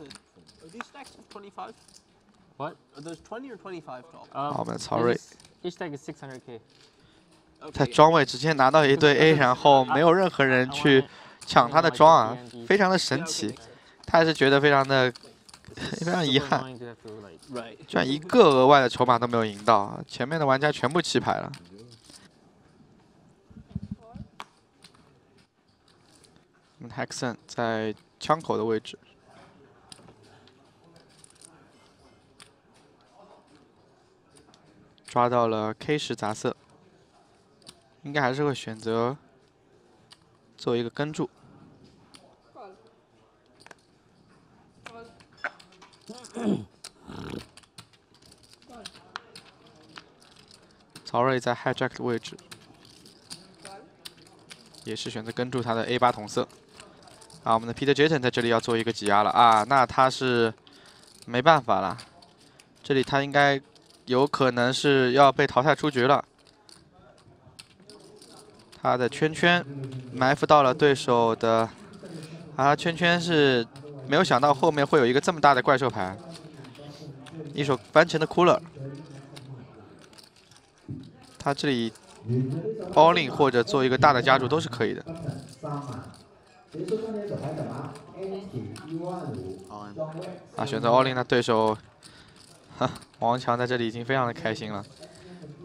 Are these stacks of 25? What? Are those 20 or 25 top? Oh, that's all right. Each stack is 600K. 他庄位直接拿到一对 A， 然后没有任何人去抢他的庄啊，非常的神奇。他还是觉得非常遗憾，居然一个额外的筹码都没有赢到啊！前面的玩家全部弃牌了。我们 Hexon 在枪口的位置。 抓到了 K10杂色，应该还是会选择做一个跟注。曹睿在 hijack 的位置，也是选择跟注他的 A8 同色。啊，我们的 Peter Jetten 在这里要做一个挤压了啊，那他是没办法了，这里他应该。 有可能是要被淘汰出局了。他的圈圈埋伏到了对手的啊，圈圈是没有想到后面会有一个这么大的怪兽牌，一手翻成的cooler。他这里 all in 或者做一个大的加注都是可以的。 啊，选择 all in 的对手。 王强在这里已经非常的开心了，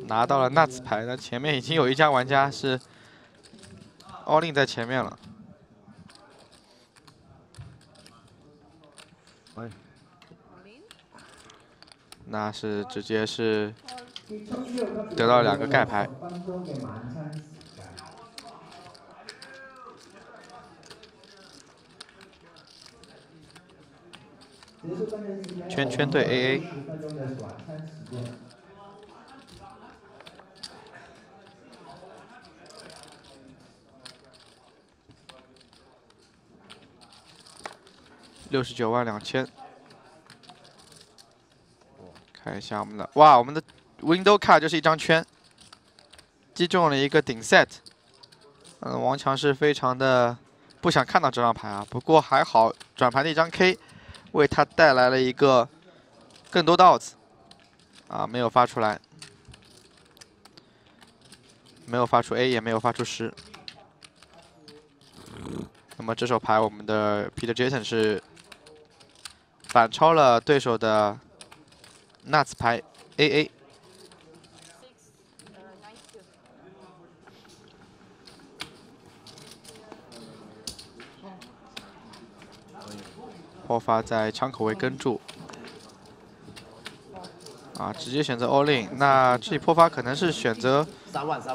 拿到了nuts牌。那前面已经有一家玩家是 all in 在前面了。那是直接是得到两个盖牌。圈圈对 AA。 692000。看一下我们的，哇，我们的 window card 就是一张圈，击中了一个顶 set。嗯，王强是非常的不想看到这张牌啊，不过还好转盘的一张 K， 为他带来了一个更多的 outs。 啊，没有发出来，没有发出 A， 也没有发出10。那么这手牌，我们的 Peter Jetten 是反超了对手的nuts牌 AA。破发在枪口位跟注。 啊，直接选择 all in， 那这里破发可能是选择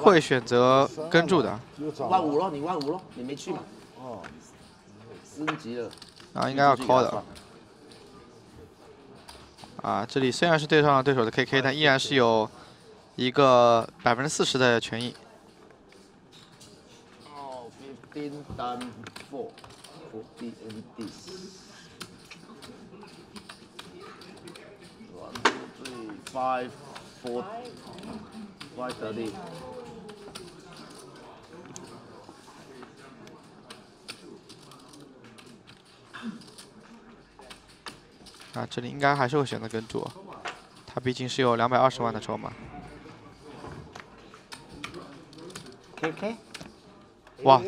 会选择跟注的。15,000咯，你15,000咯，你没去嘛？哦，升级了。啊，应该要 call 的。啊，这里虽然是对上了对手的 KK， 但依然是有一个40%的权益。哦 530. Ah, 这里应该还是会选择跟注，他毕竟是有2,200,000的筹码。KK， 哇，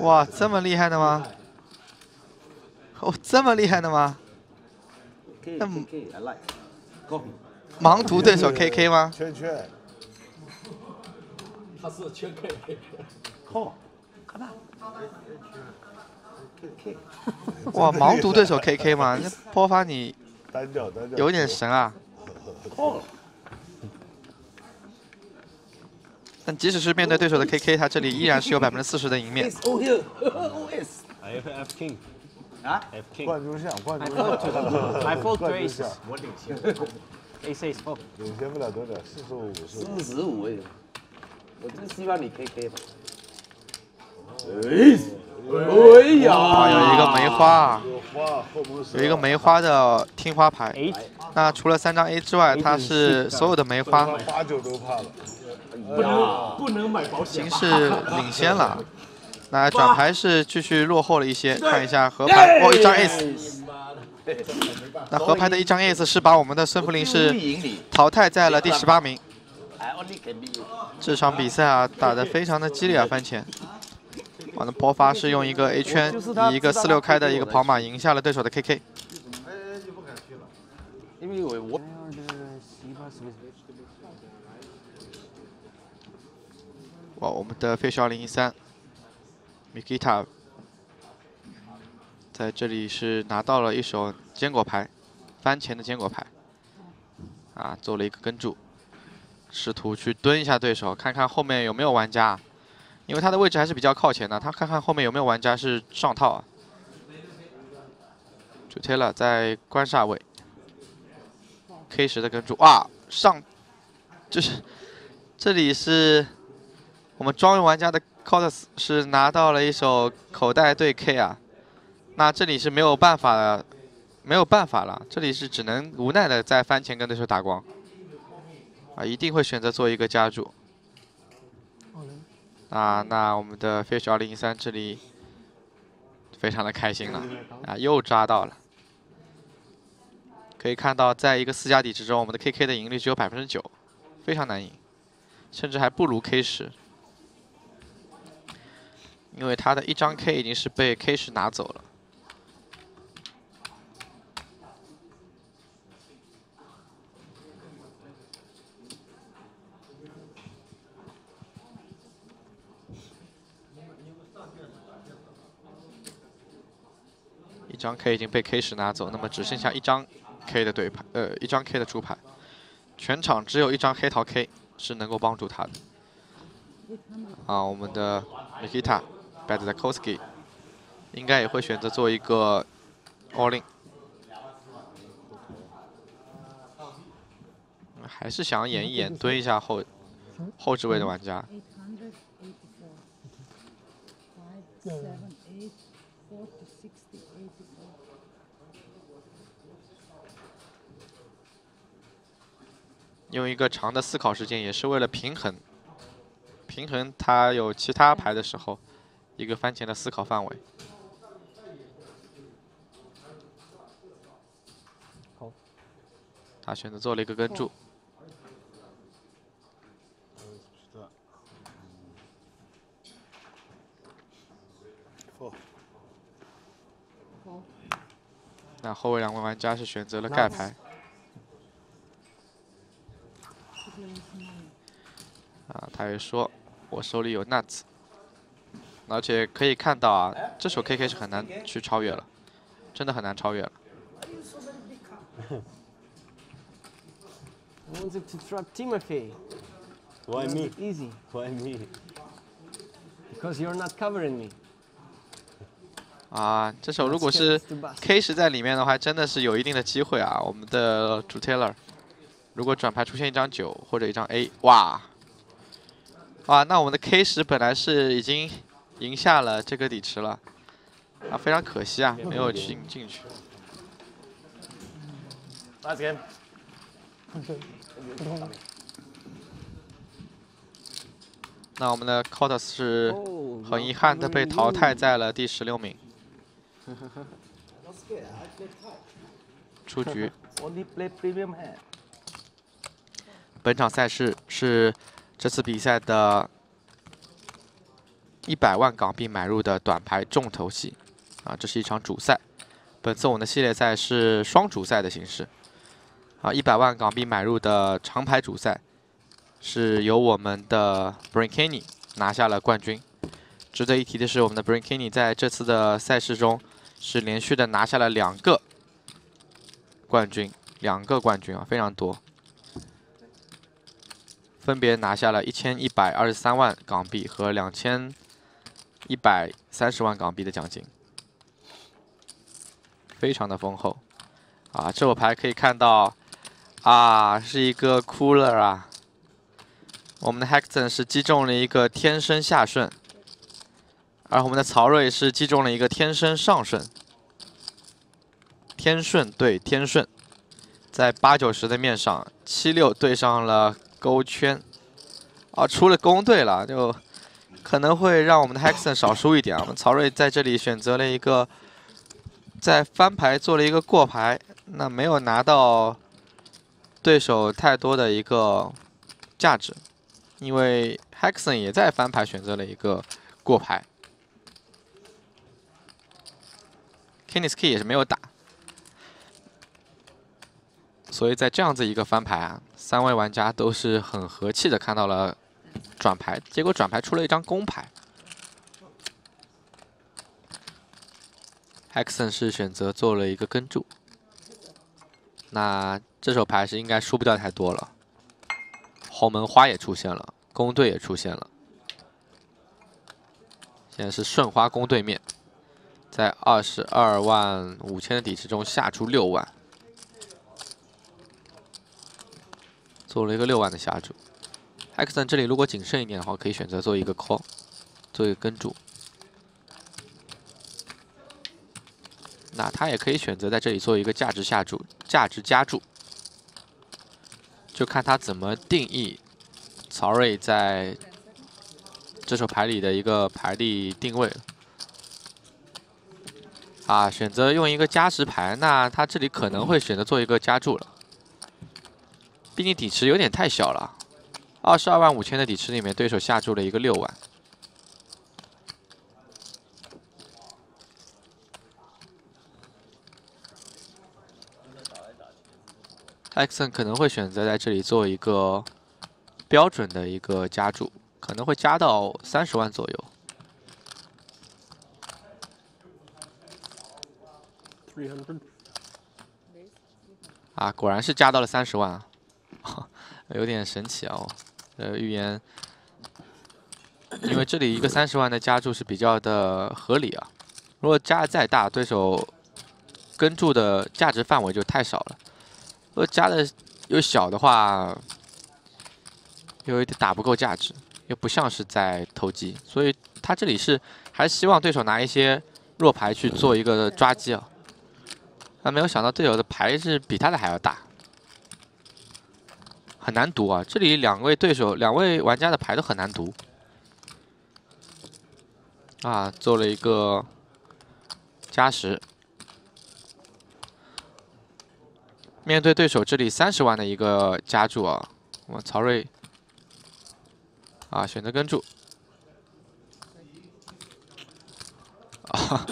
哇，这么厉害的吗？哦，这么厉害的吗？那盲图对手 KK 吗？圈圈，他是圈 K。靠，看吧。哇，盲图对手 KK 吗？那破发你有点神啊。靠。但即使是面对对手的 KK， 他这里依然是有40%的赢面。啊 ！F King， 冠军相，I fold raise， 我领先 ，A 6 fold， 领先不了多少，45，45哎，我真希望你 KK 吧。哎呀！有一个梅花，有一个梅花的听花牌。那除了3张 A 之外，它是所有的梅花。89都怕了，不能买保险。已经是领先了。 那转牌是继续落后了一些，看一下河牌，哦，一张 ace，那合拍的一张 ace 是把我们的孙福林是淘汰在了第18名。这场比赛啊，打得非常的激烈啊，番茄。我的博发是用一个 A 圈，以一个46开的一个跑马赢下了对手的 KK。哇，我们的 Fish 2013 Mikita 在这里是拿到了一手坚果牌，番茄的坚果牌，啊，做了一个跟注，试图去蹲一下对手，看看后面有没有玩家，因为他的位置还是比较靠前的，他看看后面有没有玩家是上套啊。就 Taylor 在官煞位 ，K10的跟注，哇，上，就是这里是。 我们庄园玩家的 Cortus 是拿到了一手口袋对 K 啊，那这里是没有办法了，没有办法了，这里是只能无奈的在翻前跟对手打光，啊，一定会选择做一个加注。那我们的 Fish 2013这里非常的开心了，啊，又抓到了。可以看到，在一个4家底之中，我们的 KK 的赢率只有 9%， 非常难赢，甚至还不如 K10。 因为他的一张 K 已经是被 K10拿走了。一张 K 已经被 K10拿走，那么只剩下一张 K 的对牌，一张 K 的出牌，全场只有一张黑桃 K 是能够帮助他的。啊，我们的 Mikita。 Badakowski 应该也会选择做一个 all in， 还是想演一演，蹲一下后置位的玩家。用一个长的思考时间，也是为了平衡他有其他牌的时候。 一个番茄的思考范围。他选择做了一个跟注。那后卫两位玩家是选择了盖牌。啊，他也说，我手里有 nuts。 而且可以看到啊，这手 KK 是很难去超越了，真的很难超越了。Why me? Easy. Why me? Because you're not covering me. 啊，这手如果是 K10在里面的话，真的是有一定的机会啊。我们的主 Taylor， 如果转牌出现一张9或者一张 A， 哇，哇，那我们的 K10本来是已经。 赢下了这个底池了，啊，非常可惜啊，没有进去。Last game。那我们的 Cortus 是很遗憾的被淘汰在了第16名，出局。本场赛事是这次比赛的。 100万港币买入的短牌重头戏，啊，这是一场主赛。本次我们的系列赛是双主赛的形式，啊，100万港币买入的长牌主赛是由我们的 Bryn Kenney 拿下了冠军。值得一提的是，我们的 Bryn Kenney 在这次的赛事中是连续的拿下了2个冠军啊，非常多，分别拿下了1123万港币和2130万港币的奖金，非常的丰厚，啊，这手牌可以看到，啊，是一个cooler啊。我们的 Hexon 是击中了一个天生下顺，而我们的曹睿是击中了一个天生上顺。天顺对天顺，在890的面上，76对上了勾圈，啊，出了公对了就。 可能会让我们的 Hexon 少输一点啊。我们曹睿在这里选择了一个在翻牌做了一个过牌，那没有拿到对手太多的一个价值，因为 Hexon 也在翻牌选择了一个过牌 ，Kingsky 也是没有打，所以在这样子一个翻牌啊，三位玩家都是很和气的看到了转牌，结果转牌出了一张公牌。 Hexon 是选择做了一个跟注，那这手牌是应该输不掉太多了。红门花也出现了，公对也出现了，现在是顺花公对面，在22.5万的底池中下出6万，做了一个6万的下注。Hexon 这里如果谨慎一点的话，可以选择做一个 call， 做一个跟注。 那他也可以选择在这里做一个价值下注、价值加注，就看他怎么定义曹睿在这手牌里的一个牌力定位。啊，选择用一个加持牌，那他这里可能会选择做一个加注了，毕竟底池有点太小了，22.5万的底池里面，对手下注了一个6万。 Hexon 可能会选择在这里做一个标准的一个加注，可能会加到30万左右。啊，果然是加到了30万、啊，有点神奇哦。预言，因为这里一个30万的加注是比较的合理啊。如果加的再大，对手跟注的价值范围就太少了。 如果加的又小的话，有一点打不够价值，又不像是在投机，所以他这里是还希望对手拿一些弱牌去做一个抓击啊。但没有想到队友的牌是比他的还要大，很难读啊！这里两位玩家的牌都很难读啊，做了一个加时。 面对对手这里30万的一个加注啊，我们曹睿啊选择跟注啊，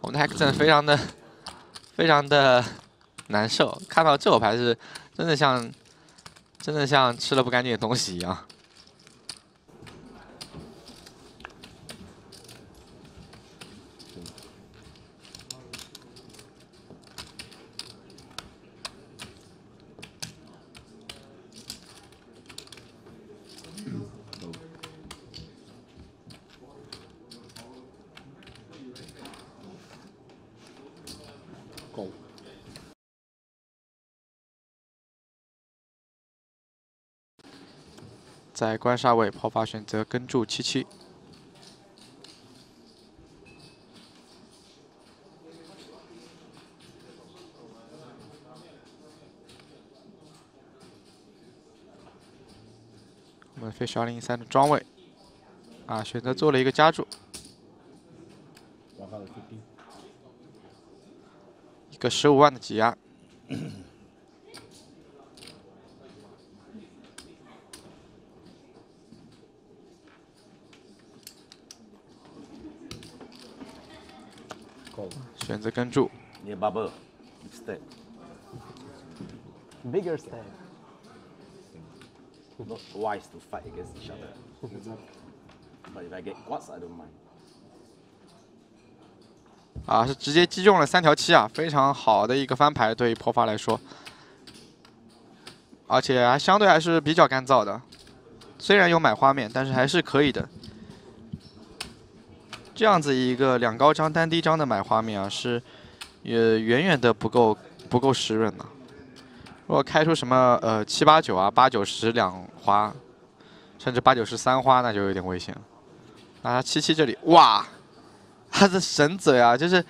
我们的 Hexon 非常的难受，看到这手牌是真的像吃了不干净的东西一样。在官杀位跑法选择跟注77，我们Fish 2013的庄位啊，选择做了一个加注，一个15万的挤压。选择跟注，啊，是直接击中了3条7啊，非常好的一个翻牌，对于破发来说，而且还相对还是比较干燥的，虽然有买花面，但是还是可以的。 这样子一个两高张单低张的买花面啊，是远远的不够湿润的。如果开出什么7、8、9啊，8、9、10两花，甚至8、9、10、3花，那就有点危险了。啊，77这里，哇，他的神嘴啊，就是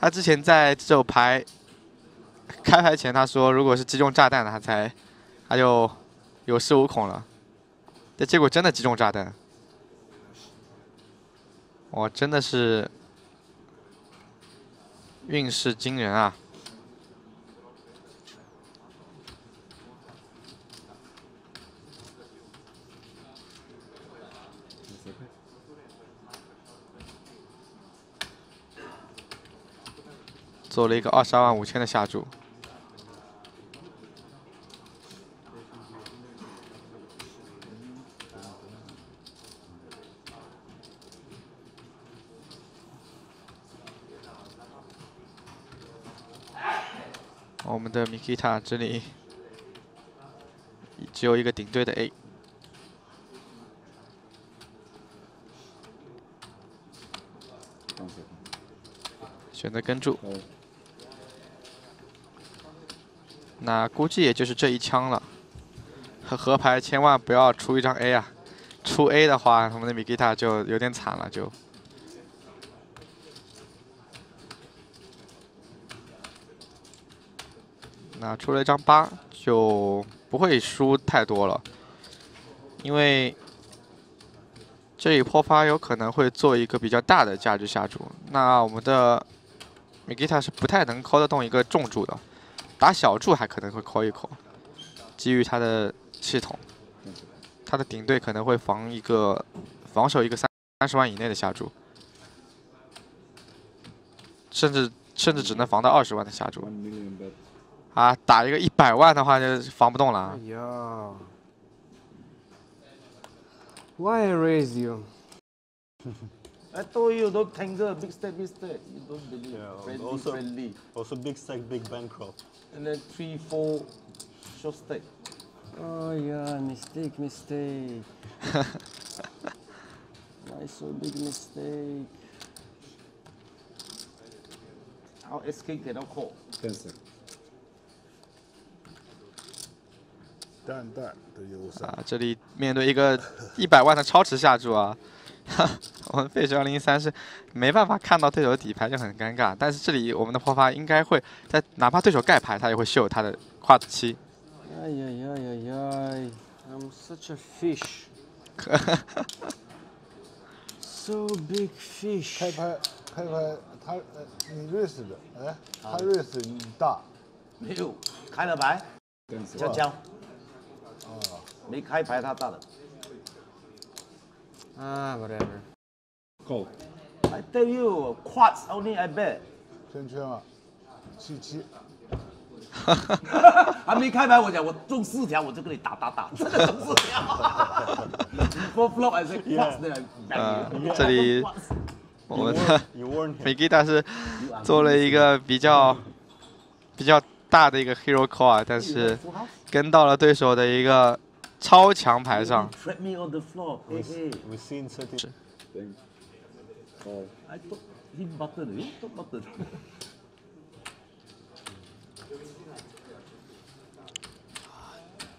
他之前在这手牌开牌前他说，如果是击中炸弹的，他就有恃无恐了。但结果真的击中炸弹。 我真的是运势惊人啊！做了一个225000的下注。 我们的 Mikita 这里只有一个顶对的 A， 选择跟注，那估计也就是这一枪了。合牌千万不要出一张 A 啊，出 A 的话，我们的 Mikita 就有点惨了就。 那出了一张8，就不会输太多了，因为这一波发有可能会做一个比较大的价值下注。那我们的 Mikita 是不太能call得动一个重注的，打小注还可能会call一call，基于他的系统，他的顶对可能会防守一个30万以内的下注，甚至只能防到20万的下注。 啊，打一个100万的话就防不动了。哎呀 ，Why I raise you? I told you don't tangle, big stack, big stack. You don't believe. Yeah, friendly, also, friendly. Also big stack, big bankrupt. And then 3, 4, short stack. Oh yeah, mistake, mistake. Why so big mistake? Our SK cannot call. Cancel. 啊，这里面对一个100万的超值下注啊，我们Fish 2013是没办法看到对手的底牌就很尴尬，但是这里我们的破发应该会在，哪怕对手盖牌，他也会秀他的跨7。哎呀呀呀呀 ！I'm such a fish. So big fish. 开牌，他你瑞士的，哎，他瑞士你大，没有开了牌，江江。 没开牌，他大了。啊 ，whatever。Go。I tell you, quads only I bet。圈啊，7。哈哈哈！还没开牌，我讲我中4条，我就跟你打，真的中4条。Four flop I say quads then I bet。这里我们的Mikita是做了一个比较大的一个 hero call 啊，但是跟到了对手的一个。 超强牌上，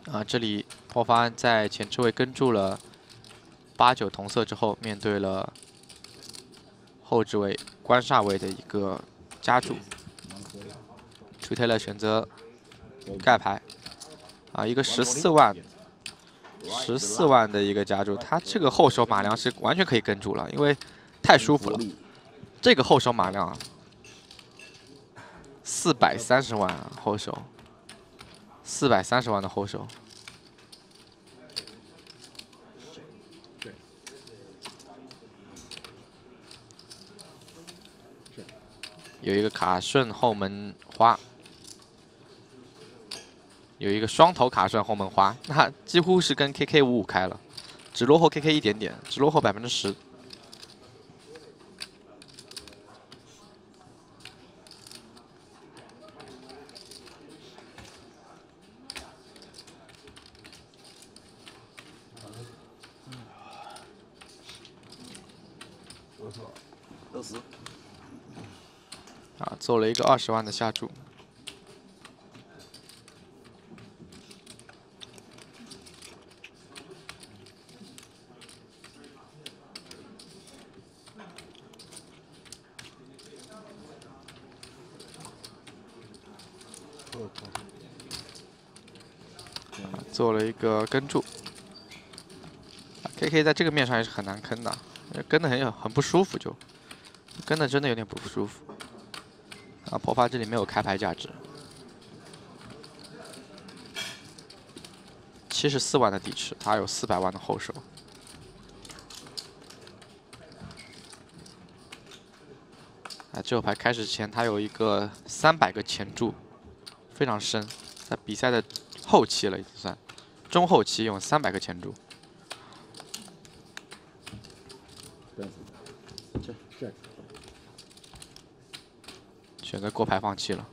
啊，这里破发在前置位跟住了8、9同色之后，面对了后置位官煞位的一个加注，出Taylor选择盖牌，啊，一个14万。 14万的一个加注，他这个后手马良是完全可以跟住了，因为太舒服了。这个后手马良430万后手，430万的后手。有一个卡顺后门花。 有一个双头卡顺后门花，那几乎是跟 KK55开了，只落后 KK 一点点，只落后10%。20。啊，做了一个20万的下注。 做了一个跟注 ，KK 在这个面上也是很难跟的，跟的很不舒服就，跟的真的有点不舒服。啊，破发这里没有开牌价值。74万的底池，他有400万的后手。 啊，这手牌开始前，他有一个300个前注，非常深，在比赛的后期了已经算，中后期用300个前注。选择过牌放弃了。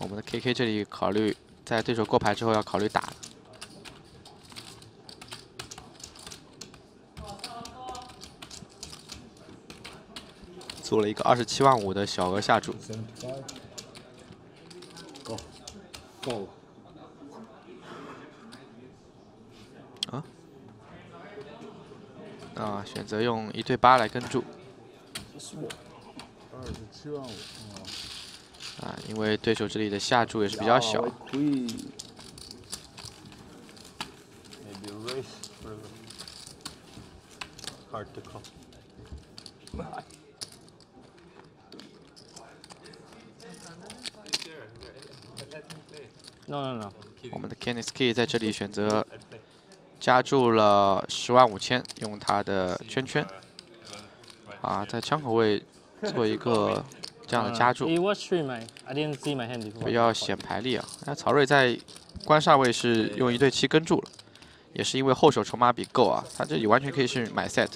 我们的 KK 这里考虑。 在对手过牌之后，要考虑打。做了一个27万5的小额下注。够了。啊？啊，选择用1对8来跟注。27万5。啊，因为对手这里的下注也是比较小。No. 我们的 Kingsky 在这里选择加注了10万5千，用他的圈圈。啊，在枪口位做一个。 这样的加注比较显牌力啊！那曹睿在官煞位是用1对7跟注了，也是因为后手筹码比够啊，他这里完全可以去买 set，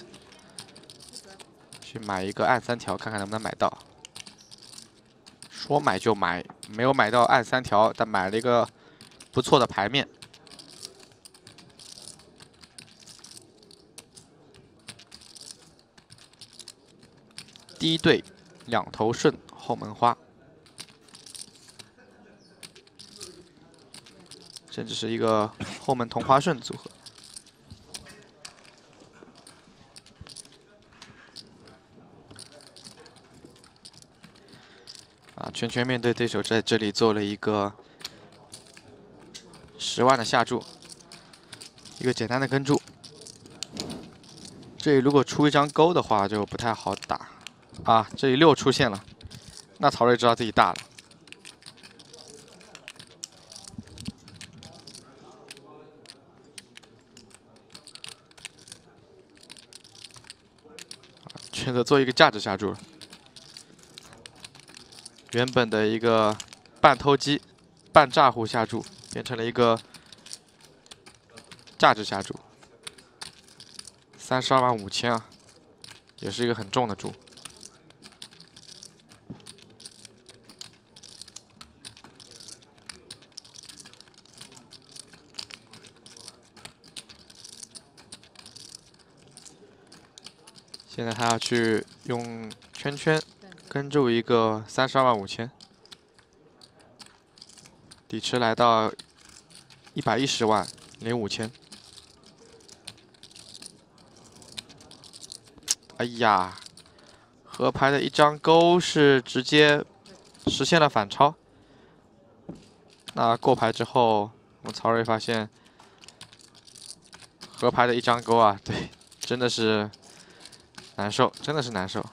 去买一个暗3条，看看能不能买到。说买就买，没有买到暗3条，但买了一个不错的牌面。 第一对。 2头顺后门花，甚至是一个后门同花顺组合。啊，圈圈面对对手在这里做了一个10万的下注，一个简单的跟注。这里如果出一张勾的话，就不太好打。 啊，这里6出现了，那曹睿知道自己大了。选择做一个价值下注，原本的一个半偷鸡、半诈胡下注，变成了一个价值下注，32万5千啊，也是一个很重的注。 现在他要去用圈圈跟注一个32万5千，底池来到110万005千。哎呀，河牌的一张勾是直接实现了反超。那过牌之后，我们曹睿发现河牌的一张勾啊，对，真的是。 难受，真的是难受，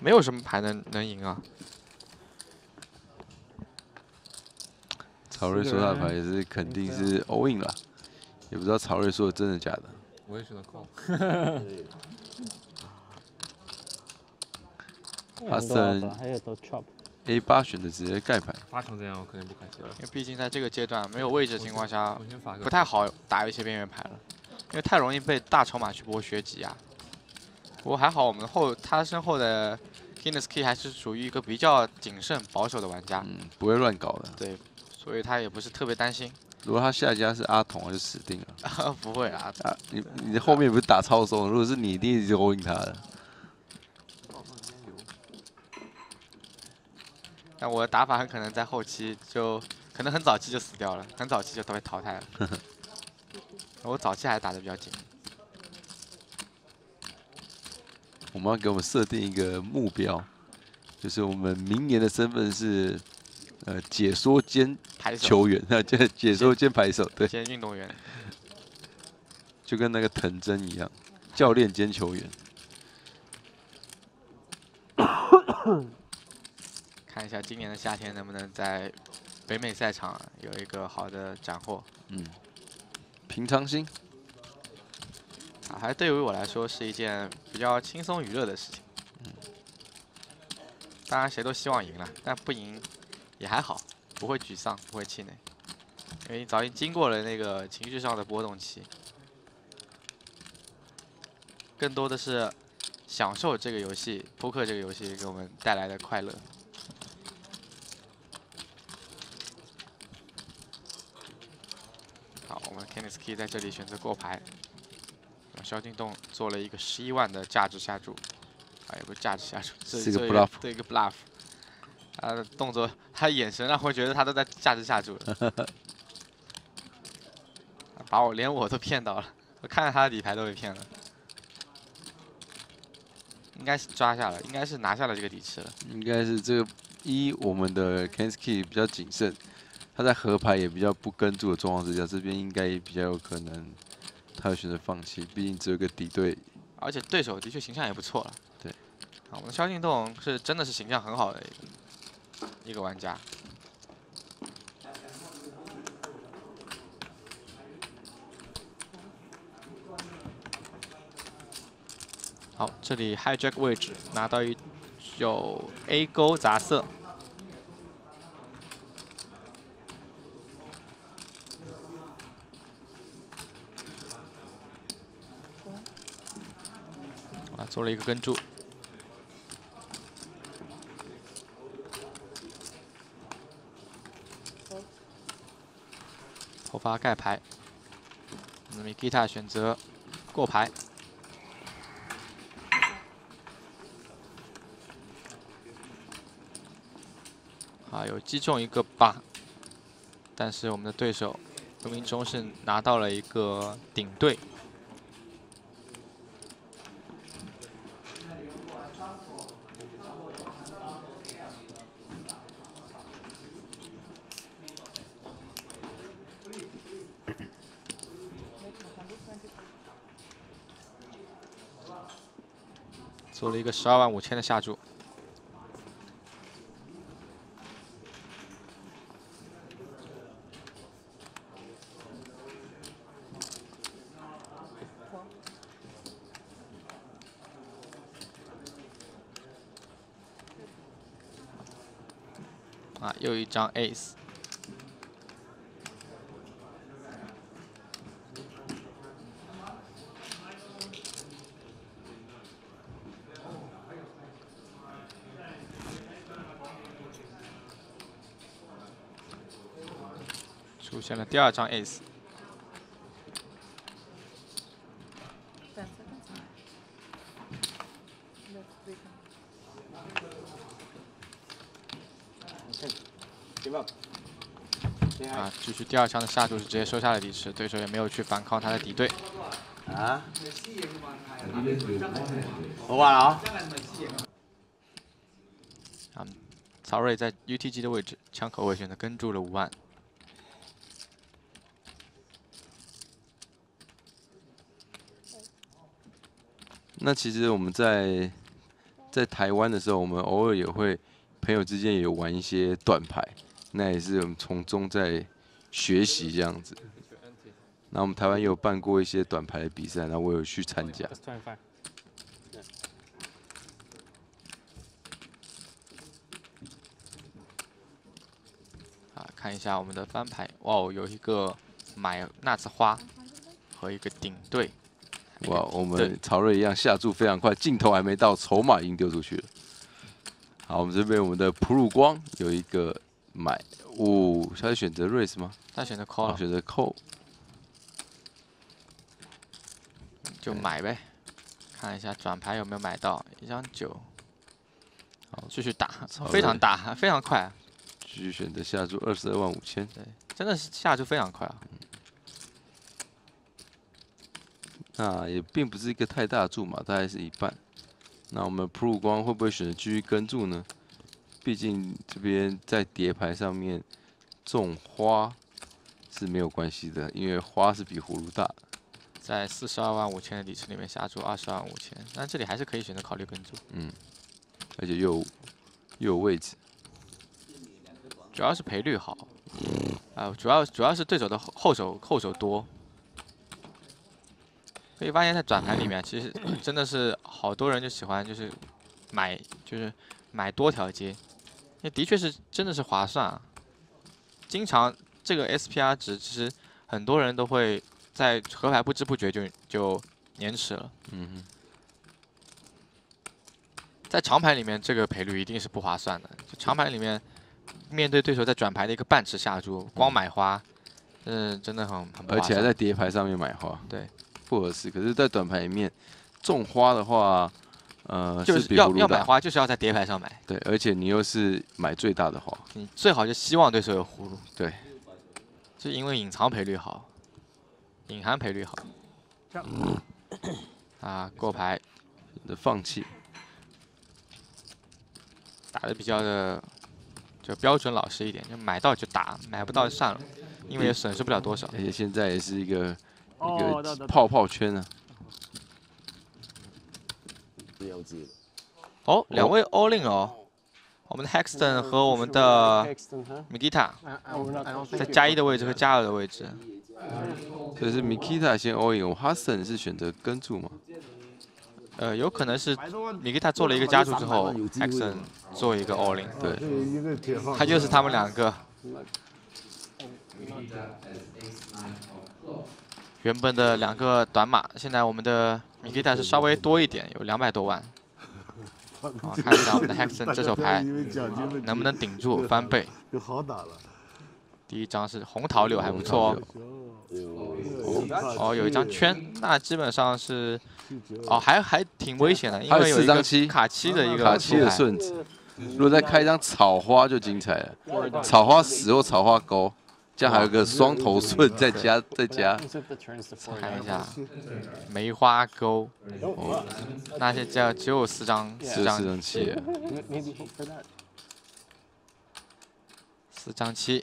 没有什么牌能赢啊。曹睿说他牌也是肯定是 all in 了，也不知道曹睿说的真的假的。我也选择 call。Hudson A8选的直接盖牌。发成这样我肯定不开心了，因为毕竟在这个阶段没有位置的情况下，不太好打一些边缘牌了，因为太容易被大筹码去剥削挤压。 不过还好，我们他身后的 Kinsky 还是属于一个比较谨慎保守的玩家，不会乱搞的。对，所以他也不是特别担心。如果他下家是阿童，就死定了。不会啊，你后面不是打超松？如果是你，一定是勾引他的。但我的打法很可能在后期就，可能很早期就死掉了，很早期就被淘汰了。我早期还打得比较紧。 我们要给我们设定一个目标，就是我们明年的身份是，解说兼拍手球员，那解说兼拍手，对，兼运动员，就跟那个藤真一样，教练兼球员。看一下今年的夏天能不能在北美赛场有一个好的斩获。嗯，平常心。 打牌对于我来说是一件比较轻松娱乐的事情，当然谁都希望赢了，但不赢也还好，不会沮丧，不会气馁，因为你早已经过了那个情绪上的波动期，更多的是享受这个游戏，扑克这个游戏给我们带来的快乐。 好，我们 Kingsky 在这里选择过牌。 萧敬栋做了一个11万的价值下注，哎，不是价值下注，这个 bluff， 这一个 bluff， 他的动作，他眼神让我觉得他都在价值下注了，把我连我都骗到了，我看着他的底牌都被骗了，应该是抓下了，应该是拿下了这个底池了，应该是这个一我们的 Kinsky 比较谨慎，他在河牌也比较不跟注的状况之下，这边应该也比较有可能。 他会选择放弃，毕竟只有一个敌对，而且对手的确形象也不错了。对，啊，我们萧敬腾是真的是形象很好的一个玩家。好，这里 hijack 位置拿到一有 A 勾杂色。 做了一个跟注，后发盖牌。那 Mikita 选择过牌。啊，有击中一个8，但是我们的对手卢明忠是拿到了一个顶对。 做了一个12万5千的下注，啊，又一张 ace。 出现了第2张 ace， 啊，继续第2枪的下注是直接收下了底池，对手也没有去反抗他的敌对。啊，我完了啊！啊，曹睿在 UTG 的位置，枪口位选择跟注了5万。 那其实我们在台湾的时候，我们偶尔也会朋友之间也玩一些短牌，那也是我们从中在学习这样子。那我们台湾也有办过一些短牌的比赛，那我有去参加。啊，看一下我们的翻牌，哇哦，有一个买那次花和一个顶对。 哇，我们曹睿一样下注非常快，镜头还没到，筹码已经丢出去了。好，我们这边我们的普鲁光有一个买，哦，他选择 raise 吗？他选择 call 了，选择 call， 就买呗。看一下转牌有没有买到一张9，好，继续打，非常打，非常快、啊。继续选择下注22万5千，对，真的是下注非常快啊。 那也并不是一个太大的注嘛，大概是一半。那我们普鲁光会不会选择继续跟注呢？毕竟这边在叠牌上面，种花是没有关系的，因为花是比葫芦大。在42万5千的里程里面下注22万5千，但这里还是可以选择考虑跟注。嗯，而且又有位置，主要是赔率好。主要是对手的后手多。 可以发现，在转盘里面，其实真的是好多人就喜欢就是买多条街，那的确是真的是划算啊。经常这个 SPR 值，其实很多人都会在河牌不知不觉就延迟了。嗯哼，在长盘里面，这个赔率一定是不划算的。就长盘里面，面对对手在转牌的一个半池下注，光买花，真的很不划算。而且还在叠牌上面买花。对。 不合适，可是，在短牌里面种花的话，就是要买花，就是要在叠牌上买。对，而且你又是买最大的花，你最好就希望对手有葫芦。对，就因为隐藏赔率好，隐含赔率好。啊，过牌，放弃，打得比较的就标准老实一点，就买到就打，买不到就算了，因为也损失不了多少。而且现在也是一个泡泡圈啊！哦，两位 all in 哦，我们的 Haxton 和我们的 Mikita 在加一的位置和加二的位置。这是 Mikita 先 all in， Hudson 是选择跟注吗？有可能是 Mikita 做了一个加注之后 ，Haxton 做一个 all in， 对，他就是他们两个。 原本的两个短码，现在我们的Mikita是稍微多一点，有200多万。啊，看一下我们的 Hexon 这手牌能不能顶住翻倍。第一张是红桃六，还不错哦。哦，有一张圈，那基本上是，哦，还挺危险的，因为有一个卡七的一个卡七的顺子。如果再开一张草花就精彩了，草花十或草花勾。 这还有个双头顺，再加，看一下梅花钩，哦，那些只有四张七，4张7，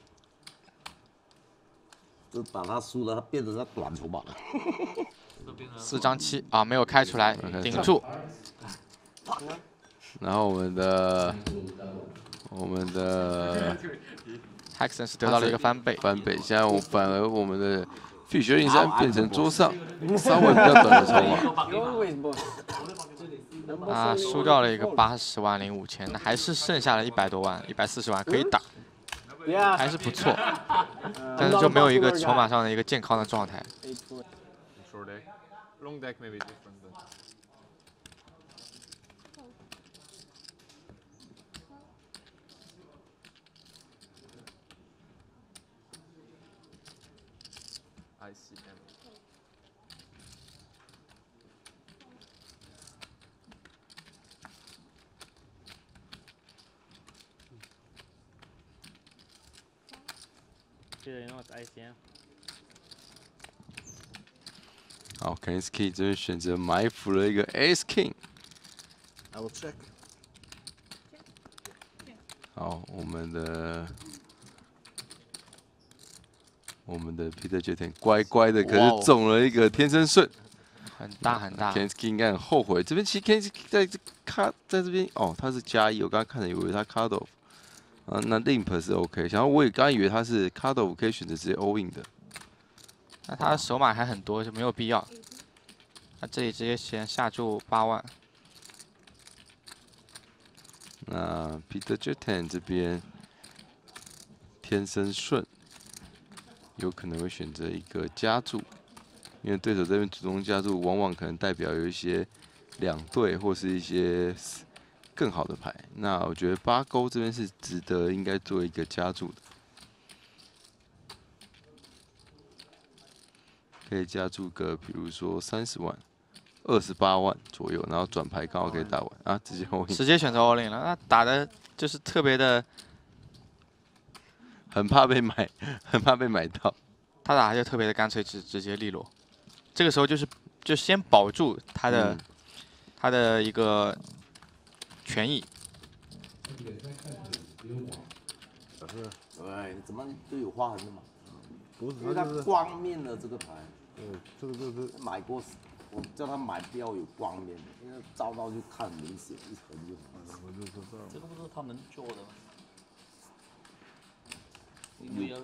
就把他输了，他变成他短筹码了，4张7啊，没有开出来，顶住。然后我们的。 Hexon 是得到了一个翻倍。现在反而我们的 Fish 2013变成桌上稍微比较短的筹码，啊，输掉了一个80万5千，那还是剩下了100多万，140万可以打，还是不错，但是就没有一个筹码上的一个健康的状态。好 ，Kingsky 这边选择埋伏了一个 Ace King。好，我们的 Peter Jetten 乖乖的，可是中了一个天生顺，很大。Kingsky 应该很后悔。这边其实 Kingsky 在这边哦，他是加一，我刚刚看了以为他 cut off。 啊，那 limp 是 OK， 然后我也刚以为他是 cut off 可以选择直接 all in 的，那他的手码还很多，就没有必要。那这里直接先下注8万。那 Peter Jetten 这边天生顺，有可能会选择一个加注，因为对手这边主动加注，往往可能代表有一些两对或是一些。 更好的牌，那我觉得八勾这边是值得应该做一个加注的，可以加注个，比如说30万、28万左右，然后转牌刚好可以打完啊，直接 all in， 直接选择 all in 了，那打的就是特别的，很怕被买到，他打就特别的干脆直接利落，这个时候就先保住他的一个。 权益。哎，怎么就有划痕的嘛？不是，因为它光面的这个牌，嗯，这个就是买过，我叫他买不要有光面的，因为照到就看明显一层就。我就知道。这个不是他们做的吗？有，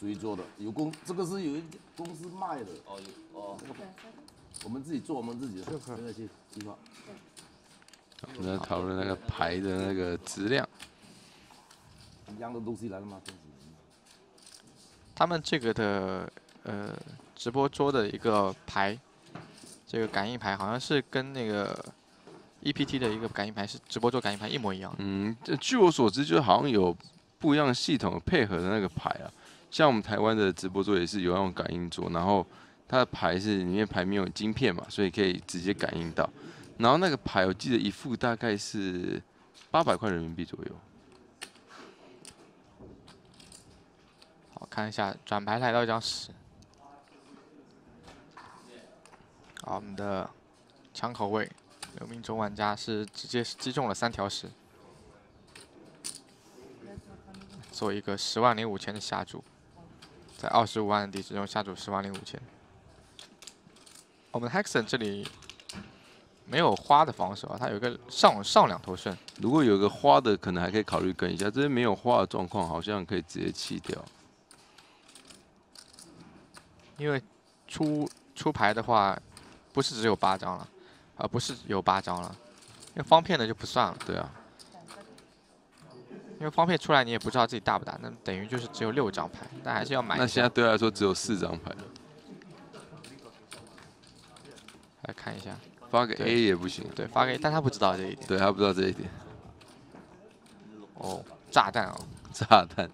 谁做的？有公，这个是有一个公司卖的。哦，有哦。我们自己做，我们自己的。现在去计划。我们在讨论那个牌的那个质量。 一样的东西来了吗？他们这个的直播桌的一个牌，这个感应牌好像是跟那个 EPT 的一个感应牌是直播桌感应牌一模一样。嗯，这据我所知，就好像有不一样系统配合的那个牌啊。像我们台湾的直播桌也是有那种感应桌，然后它的牌是里面牌没有晶片嘛，所以可以直接感应到。然后那个牌我记得一副大概是800块人民币左右。 好，看一下转牌来到一张10。好，我们的枪口位刘明忠玩家是直接击中了3条10，做一个10万05000的下注，在25万的底池中下注10万05000。我们 Hexon 这里没有花的防守啊，他有一个上2头顺。如果有个花的，可能还可以考虑跟一下，这边没有花的状况，好像可以直接弃掉。 因为出牌的话，不是只有8张了，不是有8张了，因为方片的就不算了。对啊，因为方片出来你也不知道自己大不大，那等于就是只有6张牌，但还是要买。那现在对来说只有4张牌了。来看一下，发给 A 也不行。对，发给，但他不知道这一点。对他不知道这一点。哦，炸弹哦，炸弹。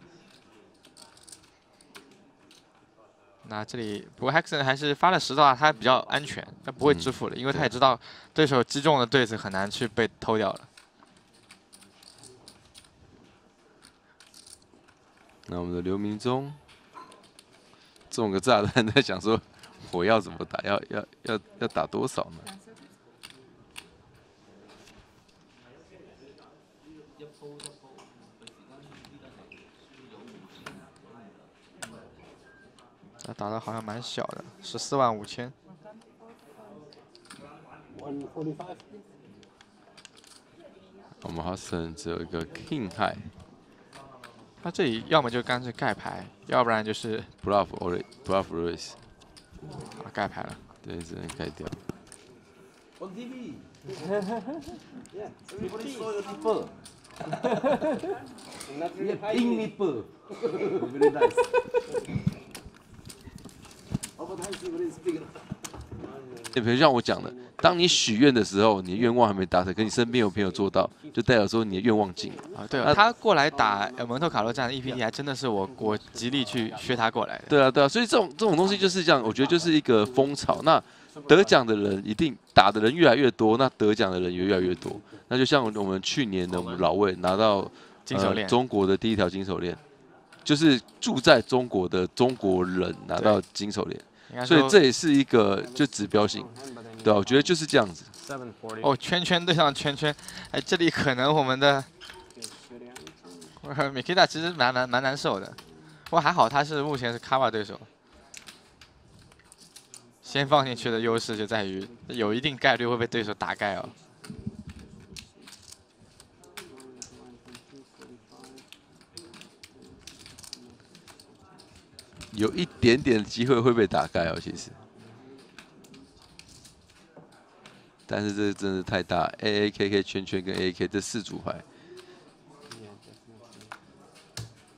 那这里不过 Hexon 还是发了10的话，他比较安全，他不会支付了，因为他也知道对手击中的对子很难去被偷掉了。那我们的刘明忠中个炸弹，在想说我要怎么打，要打多少呢？他打的好像蛮小的，14万5千。我们 Hudson 只有一个 King High。他这里要么就干脆盖牌，要不然就是 Bluff or Bluff Raise。啊，盖牌了。对，只能盖掉。比如像我讲的，当你许愿的时候，你的愿望还没达成，可你身边有朋友做到，就代表说你的愿望近了啊。对啊，他过来打蒙特卡洛站的 EPT， 还真的是我极力去学他过来的。对啊，对啊，所以这种东西就是这样，我觉得就是一个风潮。那得奖的人一定打的人越来越多，那得奖的人也越来越多。那就像我们去年的我们老魏拿到金手链，中国的第一条金手链，就是住在中国的中国人拿到金手链。 所以这也是一个就指标性，对吧、啊？我觉得就是这样子。哦，圈圈对上圈圈，哎，这里可能我们的 Mikita 其实蛮难受的，不过还好他是目前是 cover 对手。先放进去的优势就在于有一定概率会被对手打盖哦。有一点点机会会被打开哦，其实，但是这真的太大 ，A A K K 圈圈跟 A K 这4组牌，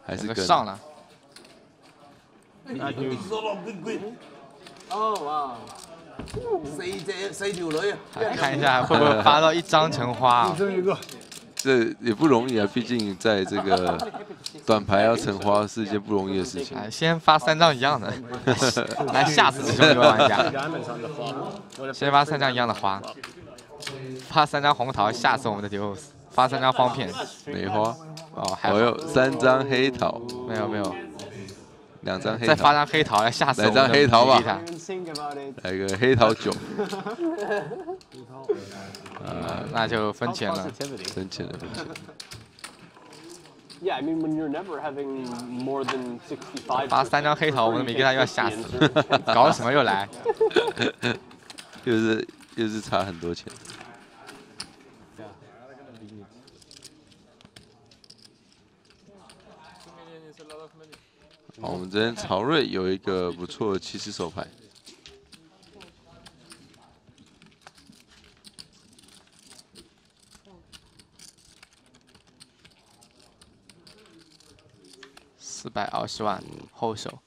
还是跟上了。哦哇，四條女啊！看一下会不会发到1张橙花、哦。 这也不容易啊，毕竟在这个短牌要成花是一件不容易的事情。先发3张一样的，来吓死这种玩家。先发3张一样的花，发3张红桃吓死我们的DeVos，发3张方片，梅花。哦，还有3张黑桃，没有没有，2张黑桃，再发张黑桃来吓死我们的。来张黑桃吧，来个黑桃9。那就分钱了，分钱了。Yeah, I mean when you're never having more than 65. 罚三张黑桃，我们的Mikita又要吓死了，搞什么又来？又是差很多钱。好，我们这边曹睿有一个不错的骑士手牌。 420万后手，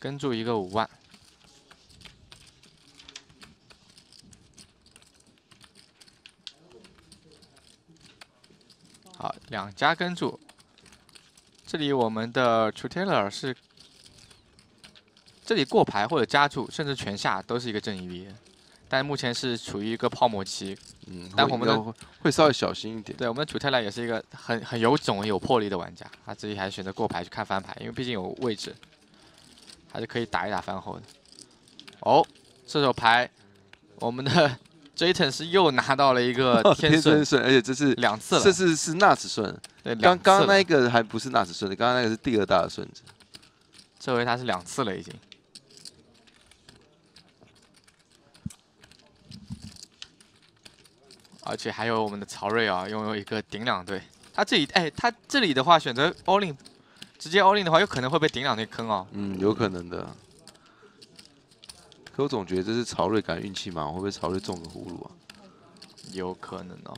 跟注一个5万。好，两家跟注。这里我们的 Taylor 是，这里过牌或者加注，甚至全下都是一个正 EV， 但目前是处于一个泡沫期。嗯，但我们的会稍微小心一点。对，我们的Taylor也是一个很有种、有魄力的玩家，他自己还选择过牌去看翻牌，因为毕竟有位置，还是可以打一打翻后的。哦，这手牌，我们的 Jetten 是又拿到了一个天顺顺，而且这是两次了，这是纳子顺。对，刚那个还不是纳子顺的，刚刚那个是第二大的顺子，这回他是两次了已经。 而且还有我们的曹睿啊，拥有一个顶两队。他这里，哎，他这里的话选择 all in， 直接 all in 的话，有可能会被顶两队坑哦。嗯，有可能的。可我总觉得这是曹睿感运气嘛，会不会曹睿中个葫芦啊？有可能哦。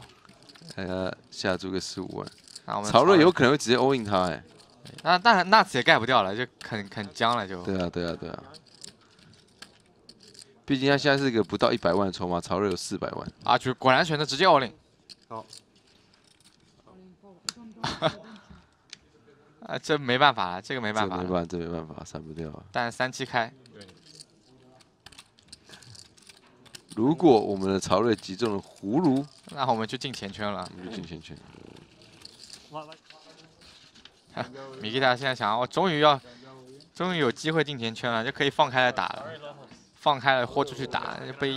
哎呀，下注个15万。那我们曹睿有可能会直接 all in 他哎。那也盖不掉了，就很僵了就。对啊。毕竟他现在是一个不到100万的筹码，曹睿有400万。啊，就果然选择直接 all in。好。啊，这没办法了，这个没办法。这没办法，删不掉啊。但37开。如果我们的曹睿击中了葫芦，那我们就进前圈了。Mikita 现在想，我终于有机会进前圈了，就可以放开来打了。 放开了，豁出去打，被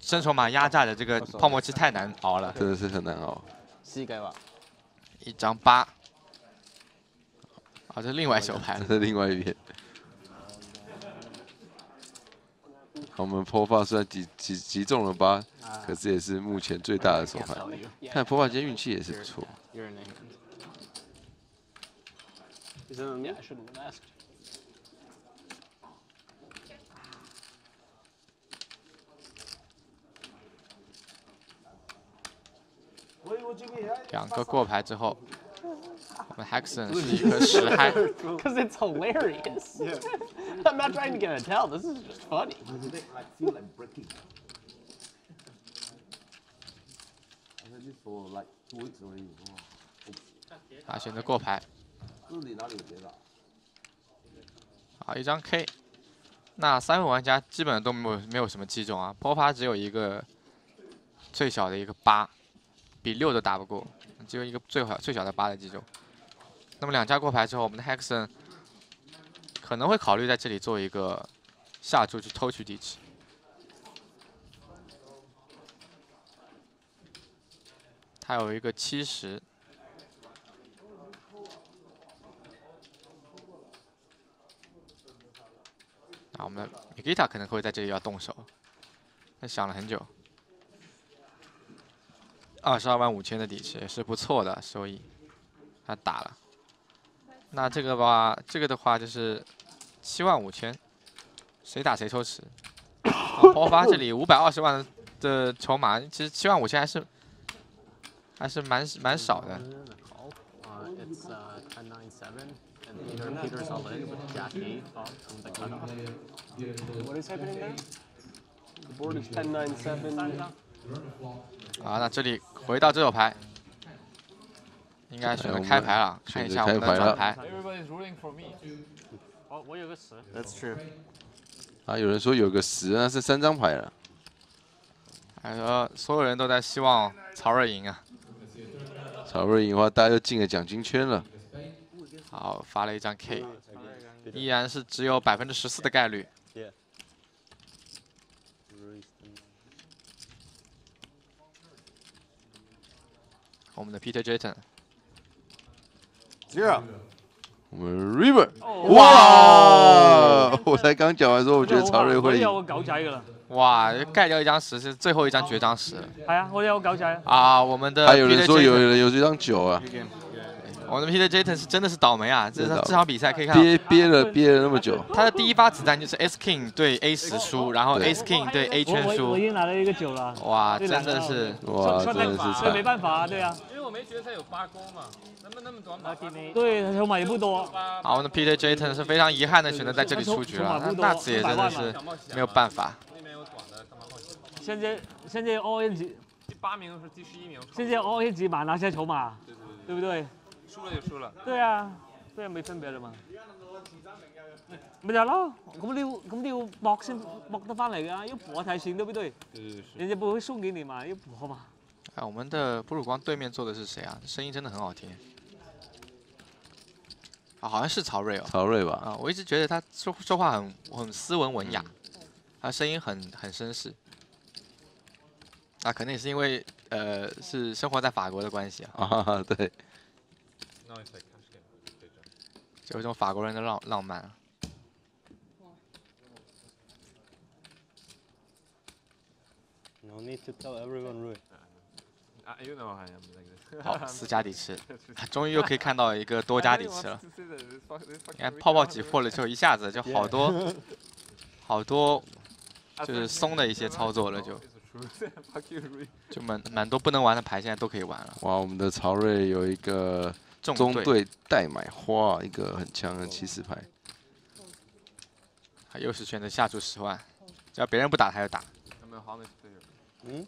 伸手马压榨的这个泡沫期太难熬了，真的是很难熬。1张8，啊，这是另外手牌，这是另外一边。我们泼发虽然击中了8，可是也是目前最大的手牌。看泼发今天运气也是不错。两个过牌之后，我们 Hexon 是一个10嗨。Because it's hilarious. I'm not trying to get a tell. This is just funny. 啊，选择过牌。好，1张 K。那3位玩家基本上都没有什么击中啊，波发只有一个最小的一个8。 比6都打不过，只有一个最小的8的击中。那么两家过牌之后，我们的 Hexon 可能会考虑在这里做一个下注去偷取地址。他有一个70。那我们的 Mikita 可能会在这里要动手，他想了很久。 225000的底池也是不错的收益，他打了。那这个吧，这个的话就是75000，谁打谁抽池。包发这里520万的筹码，其实75000还是蛮少的。啊，那这里回到这手牌，应该选择开牌了。看一下我们的转牌。哦，我有个10。That's true。啊，有人说有个10，那是3张牌了。还说所有人都在希望曹睿赢啊。曹睿赢的话，大家就进了奖金圈了。好，发了1张 K， 依然是只有14%的概率。 我们的 Peter Jetten 0。我们 River， 哇！我才刚讲完说，我觉得曹睿会。我搞起来了。哇，盖掉一张10是最后一张绝章10。哎呀，我搞起来。啊，我们的。还有人说有人有这张9啊。我们 Peter Jetten 是真的是倒霉啊！这场比赛可以看到憋了那么久。他的第一发子弹就是 S King 对 A10 输，然后 S King 对 A 圈输。我已经拿了一个9了。哇，真的是。哇，真的是。这没办法，对啊。 我没觉得他有发功嘛，能不能那么短码？对，他筹码也不多。好，我们 Peter Jetten 是非常遗憾的选择在这里出局了，那次也真的是没有办法。现在 All A 级第8名是第11名。现在 All A 级码拿下筹码，对不对？输了就输了。对啊，这没分别了嘛。咪就係咯，咁你要搏先搏得翻嚟㗎，要搏才行，對不對？人家不會送給你嘛，要搏嘛。 哎，我们的布鲁光对面坐的是谁啊？声音真的很好听。啊，好像是曹睿哦。曹睿吧？啊，我一直觉得他说话很斯文文雅，他声音很绅士。啊，可能也是因为是生活在法国的关系啊。啊，对。有一种法国人的浪漫啊。 No need to tell everyone Rui. You know I am like this. 好，4加底池，终于又可以看到一个多加底池了。你看泡泡挤破了之后，一下子就好多，就是松的一些操作了，就蛮多不能玩的牌，现在都可以玩了。哇，我们的曹睿有一个中队代买花，一个很强的7-4牌。他又是选择下注10万，只要别人不打他就打。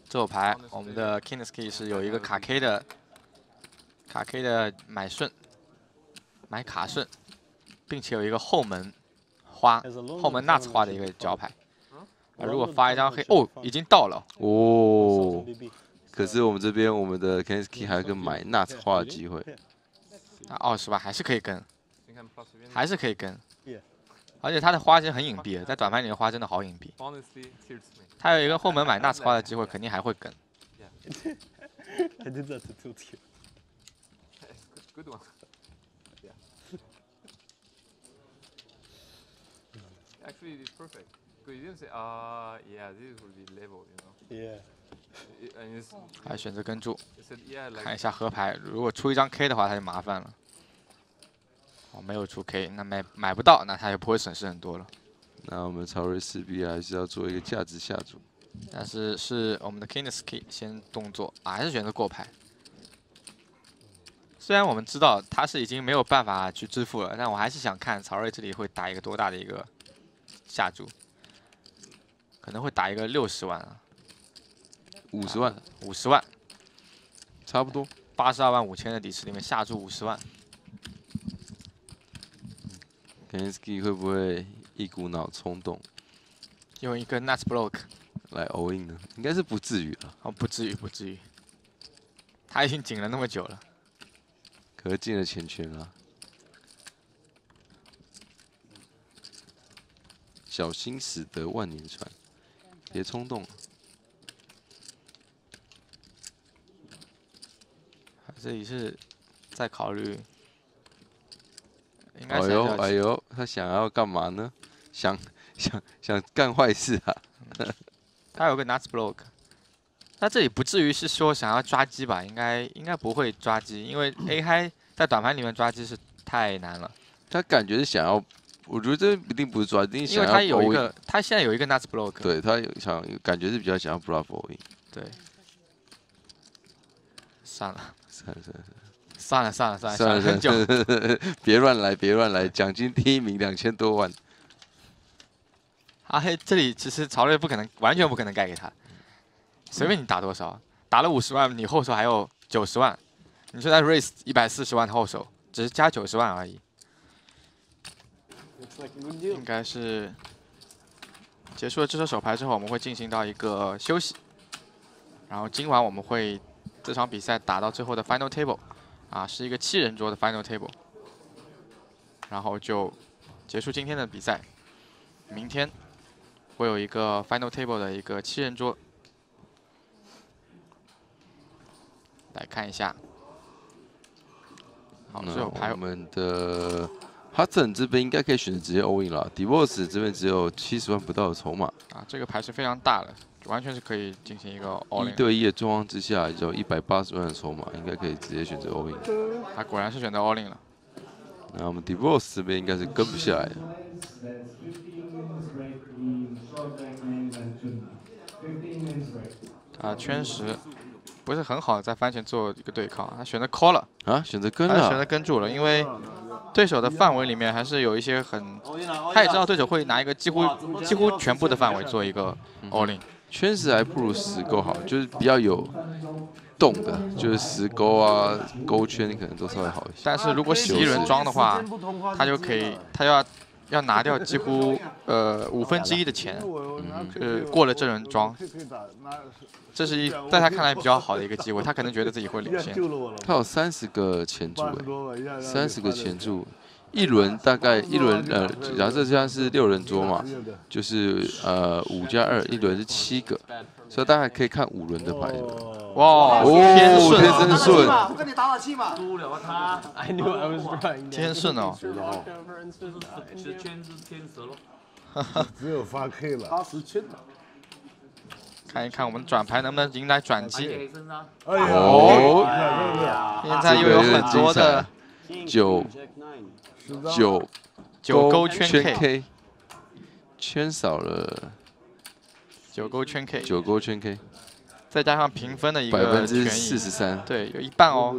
这手牌，我们的 Kingsky 是有一个卡 K 的买卡顺，并且有一个后门花，后门nuts花的一个角牌。啊，如果发一张黑，哦，已经到了哦。可是我们这边我们的 Kingsky 还有个买nuts花的机会。那20吧，还是可以跟，还是可以跟。 而且他的花其实很隐蔽的，在短盘里的花真的好隐蔽。他有一个后门买nuts花的机会，肯定还会跟。还选择跟注，看一下河牌，如果出一张 K 的话，他就麻烦了。 哦，没有出 K， 那买不到，那他也不会损失很多了。那我们曹睿势必还是要做一个价值下注，但是我们的 Kingsky 先动作，啊，还是选择过牌。虽然我们知道他是已经没有办法去支付了，但我还是想看曹睿这里会打一个多大的一个下注，可能会打一个60万啊，50万，50万，差不多，82万5千的底池里面下注50万。 Kinsky 会不会一股脑冲动，用一个 nuts block 来 all in 呢？应该是不至于了。哦，不至于，不至于。他已经紧了那么久了，可是进了前圈啊。小心驶得万年船，别冲动。这里是在考虑。 哎呦哎呦，他想要干嘛呢？想干坏事啊！他有个 nuts block， 他这里不至于是说想要抓鸡吧？应该不会抓鸡，因为 A high 在短盘里面抓鸡是太难了。他感觉是想要，我觉得这一定不是抓，一定想要。因为他有一个，他现在有一个 nuts block。对他有想，感觉是比较想要 bluff all in。对，算了，很久，别乱来，奖金第1名2000多万。啊，这里其实曹睿不可能，完全不可能盖给他，随便你打多少，打了50万，你后手还有90万，你说他 raise 140万的后手，只是加90万而已，应该是结束了这手手牌之后，我们会进行到一个休息，然后今晚我们会这场比赛打到最后的 final table。 啊，是一个7人桌的 final table， 然后就结束今天的比赛。明天会有一个 final table 的一个7人桌，来看一下好，那我们的 Hudson 这边应该可以选择直接 all in 了 ，Divorce 这边只有70万不到的筹码啊，这个牌是非常大的，完全是可以进行一个 all in。1对1的状况之下，只有180万的筹码，应该可以直接选择 all in。他果然是选择 all in 了。那我们 Divorce 这边应该是跟不下来的。 啊，圈10不是很好，在番前做一个对抗，他选择 call 了啊，选择跟了，选择跟住了，因为对手的范围里面还是有一些很，他也知道对手会拿一个几乎全部的范围做一个 all in，圈10还不如10勾好，就是比较有动的，就是10勾啊，勾圈可能都稍微好一些。但是如果洗一轮庄的话，他就可以，他要拿掉几乎1/5的钱，过了这轮庄，这是在他看来比较好的一个机会，他可能觉得自己会领先。他有30个前注哎，30个前注，大概一轮假设现在是6人桌嘛，就是5+2，一轮是7个，所以大家可以看5轮的牌。 哇，天顺，真顺！不跟你打打气嘛？输了他，天顺哦。是圈子天蛇喽。只有发 K 了，80圈了。看一看我们转牌能不能迎来转机。哦，现在又有很多的9勾圈 K， 圈少了9勾圈 K， 9勾圈 K。 再加上评分的一个43%，对，有一半哦。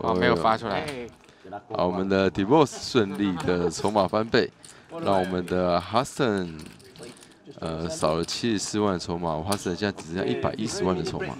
啊，没有发出来。好，我们的 Divorce 顺利的筹码翻倍，让我们的 Hudson 少了74万筹码，Hudson 现在只剩下110万的筹码。